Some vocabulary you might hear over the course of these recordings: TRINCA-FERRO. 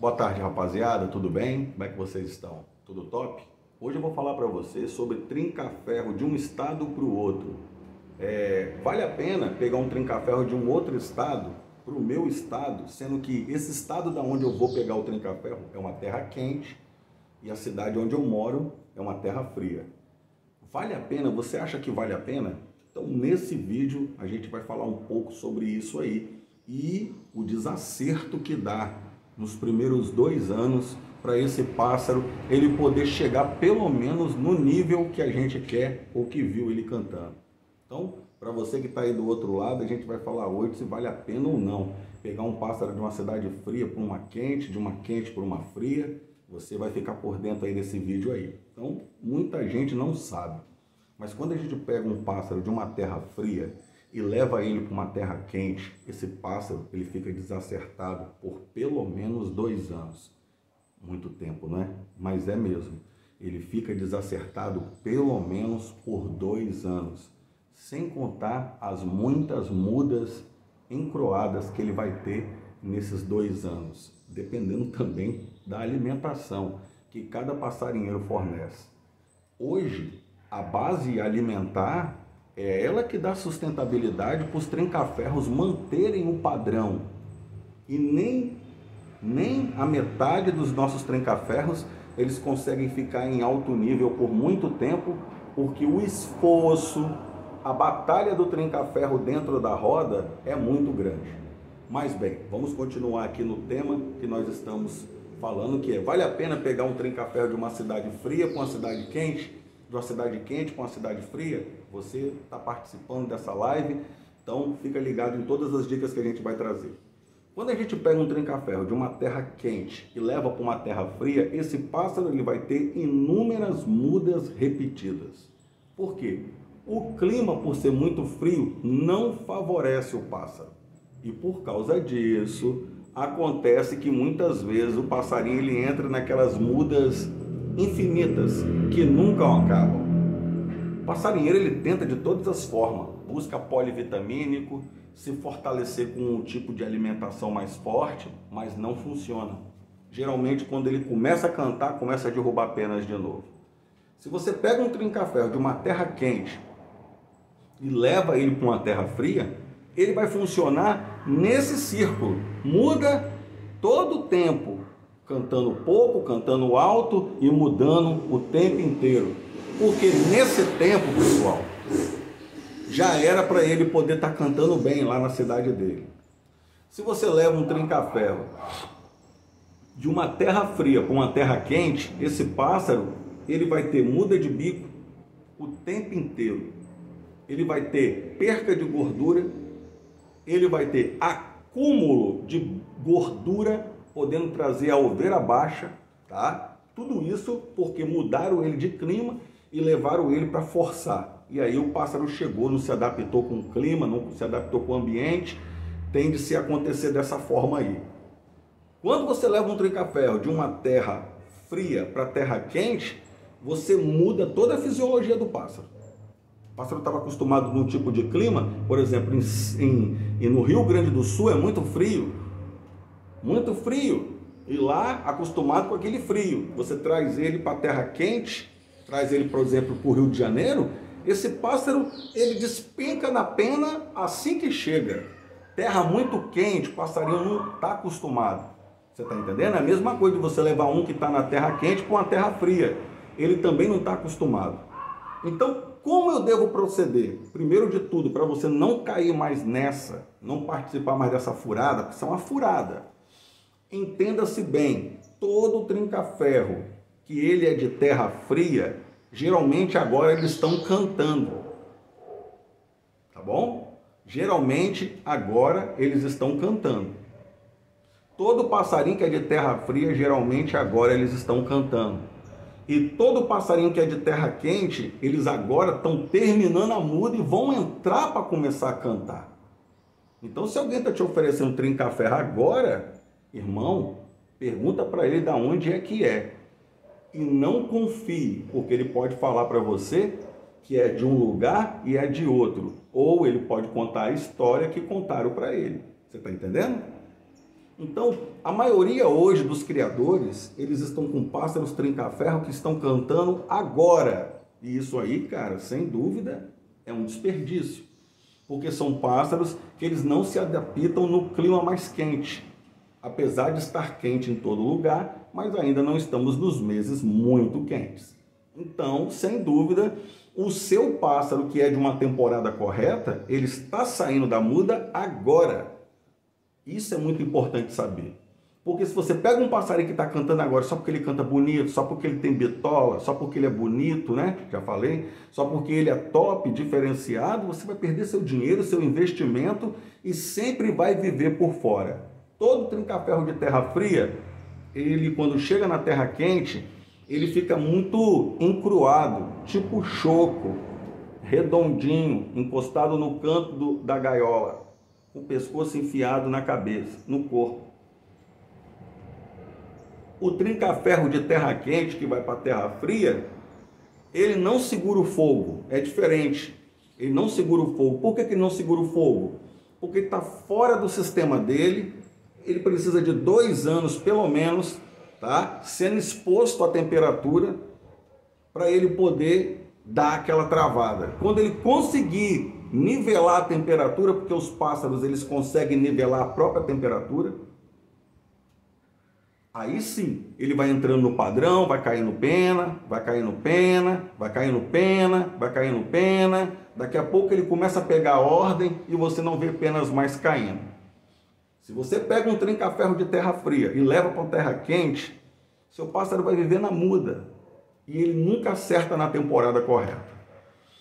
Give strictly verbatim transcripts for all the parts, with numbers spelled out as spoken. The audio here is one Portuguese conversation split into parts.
Boa tarde, rapaziada, tudo bem? Como é que vocês estão? Tudo top? Hoje eu vou falar para você sobre trinca-ferro de um estado para o outro. É, vale a pena pegar um trinca-ferro de um outro estado para o meu estado, sendo que esse estado da onde eu vou pegar o trinca-ferro é uma terra quente e a cidade onde eu moro é uma terra fria. Vale a pena? Você acha que vale a pena? Então, nesse vídeo a gente vai falar um pouco sobre isso aí e o desacerto que dá nos primeiros dois anos para esse pássaro ele poder chegar pelo menos no nível que a gente quer ou que viu ele cantando. Então, para você que está aí do outro lado, a gente vai falar hoje se vale a pena ou não pegar um pássaro de uma cidade fria para uma quente, de uma quente para uma fria. Você vai ficar por dentro aí desse vídeo aí. Então, muita gente não sabe, mas quando a gente pega um pássaro de uma terra fria e leva ele para uma terra quente, esse pássaro ele fica desacertado por pelo menos dois anos. Muito tempo, né? Mas é mesmo. Ele fica desacertado pelo menos por dois anos, sem contar as muitas mudas encroadas que ele vai ter nesses dois anos, dependendo também da alimentação que cada passarinheiro fornece. Hoje, a base alimentar é ela que dá sustentabilidade para os trinca-ferros manterem o padrão. E nem, nem a metade dos nossos trinca-ferros eles conseguem ficar em alto nível por muito tempo, porque o esforço, a batalha do trinca-ferro dentro da roda é muito grande. Mas bem, vamos continuar aqui no tema que nós estamos falando, que é: vale a pena pegar um trinca-ferro de uma cidade fria para uma cidade quente? De uma cidade quente para uma cidade fria? Você está participando dessa live, então fica ligado em todas as dicas que a gente vai trazer. Quando a gente pega um trinca-ferro de uma terra quente e leva para uma terra fria, esse pássaro ele vai ter inúmeras mudas repetidas. Por quê? O clima, por ser muito frio, não favorece o pássaro. E por causa disso, acontece que muitas vezes o passarinho ele entra naquelas mudas infinitas que nunca acabam. O passarinheiro ele tenta de todas as formas, busca polivitamínico, se fortalecer com um tipo de alimentação mais forte, mas não funciona. Geralmente quando ele começa a cantar, começa a derrubar penas de novo. Se você pega um trinca-ferro de uma terra quente e leva ele para uma terra fria, ele vai funcionar nesse círculo, muda todo o tempo, cantando pouco, cantando alto e mudando o tempo inteiro. Porque nesse tempo, pessoal, já era para ele poder estar tá cantando bem lá na cidade dele. Se você leva um trinca-ferro de uma terra fria para uma terra quente, esse pássaro ele vai ter muda de bico o tempo inteiro. Ele vai ter perca de gordura, ele vai ter acúmulo de gordura, podendo trazer a oveira baixa, tá? Tudo isso porque mudaram ele de clima e levaram ele para forçar. E aí o pássaro chegou, não se adaptou com o clima, não se adaptou com o ambiente, tende a se acontecer dessa forma aí. Quando você leva um trinca-ferro de uma terra fria para terra quente, você muda toda a fisiologia do pássaro. O pássaro estava acostumado num tipo de clima, por exemplo, em, em, e no Rio Grande do Sul é muito frio, muito frio, e lá acostumado com aquele frio, você traz ele para a terra quente, traz ele, por exemplo, para o Rio de Janeiro, esse pássaro ele despenca na pena assim que chega. Terra muito quente, o passarinho não está acostumado, você está entendendo? É a mesma coisa de você levar um que está na terra quente para uma terra fria, ele também não está acostumado. Então, como eu devo proceder? Primeiro de tudo, para você não cair mais nessa, não participar mais dessa furada, porque isso é uma furada. Entenda-se bem, todo trinca-ferro que ele é de terra fria, geralmente agora eles estão cantando, tá bom? Geralmente agora eles estão cantando. Todo passarinho que é de terra fria, geralmente agora eles estão cantando. E todo passarinho que é de terra quente, eles agora estão terminando a muda e vão entrar para começar a cantar. Então, se alguém está te oferecendo trinca-ferro agora, irmão, pergunta para ele de onde é que é. E não confie, porque ele pode falar para você que é de um lugar e é de outro. Ou ele pode contar a história que contaram para ele. Você está entendendo? Então, a maioria hoje dos criadores, eles estão com pássaros trinca-ferro que estão cantando agora. E isso aí, cara, sem dúvida, é um desperdício. Porque são pássaros que eles não se adaptam no clima mais quente. Apesar de estar quente em todo lugar, mas ainda não estamos nos meses muito quentes. Então, sem dúvida, o seu pássaro que é de uma temporada correta, ele está saindo da muda agora. Isso é muito importante saber. Porque se você pega um passarinho que está cantando agora só porque ele canta bonito, só porque ele tem bitola, só porque ele é bonito, né? Já falei. Só porque ele é top, diferenciado, você vai perder seu dinheiro, seu investimento e sempre vai viver por fora. Todo trinca-ferro de terra fria, ele quando chega na terra quente, ele fica muito encruado, tipo choco, redondinho, encostado no canto do, da gaiola, com o pescoço enfiado na cabeça, no corpo. O trinca-ferro de terra quente, que vai para a terra fria, ele não segura o fogo, é diferente. Ele não segura o fogo. Por que ele não segura o fogo? Porque ele está fora do sistema dele, ele precisa de dois anos, pelo menos, tá? Sendo exposto à temperatura, para ele poder dar aquela travada. Quando ele conseguir nivelar a temperatura, porque os pássaros eles conseguem nivelar a própria temperatura, aí sim, ele vai entrando no padrão, vai caindo pena, vai caindo pena, vai caindo pena, vai caindo pena. Daqui a pouco ele começa a pegar a ordem e você não vê penas mais caindo. Se você pega um trinca-ferro de terra fria e leva para uma terra quente, seu pássaro vai viver na muda e ele nunca acerta na temporada correta.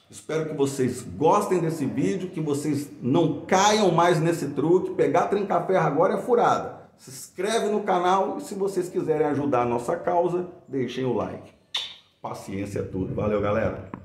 Espero que vocês gostem desse vídeo, que vocês não caiam mais nesse truque. Pegar trinca-ferro agora é furada. Se inscreve no canal e se vocês quiserem ajudar a nossa causa, deixem o like. Paciência é tudo. Valeu, galera!